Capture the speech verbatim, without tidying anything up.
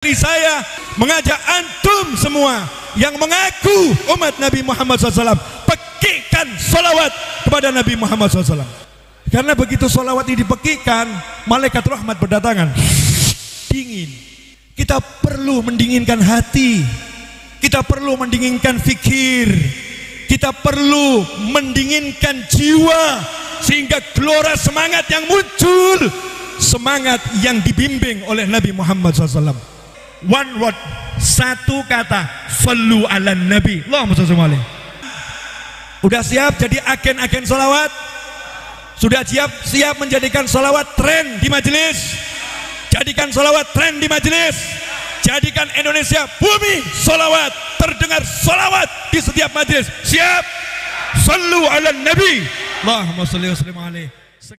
Saya mengajak antum semua yang mengaku umat Nabi Muhammad shallallahu alaihi wasallam, pekikkan sholawat kepada Nabi Muhammad shallallahu alaihi wasallam. Karena begitu sholawat ini dipekikkan, malaikat rahmat berdatangan. Dingin. Kita perlu mendinginkan hati. Kita perlu mendinginkan fikir. Kita perlu mendinginkan jiwa, sehingga gelora semangat yang muncul, semangat yang dibimbing oleh Nabi Muhammad shallallahu alaihi wasallam. One word, satu kata, sallu ala nabi. Allahumma shalli alaihi. Udah siap jadi agen-agen sholawat? Sudah siap siap menjadikan sholawat tren di majelis? Jadikan sholawat tren di majelis. Jadikan Indonesia bumi sholawat, terdengar sholawat di setiap majelis. Siap? Sallu ala nabi. Allahumma shalli alaihi.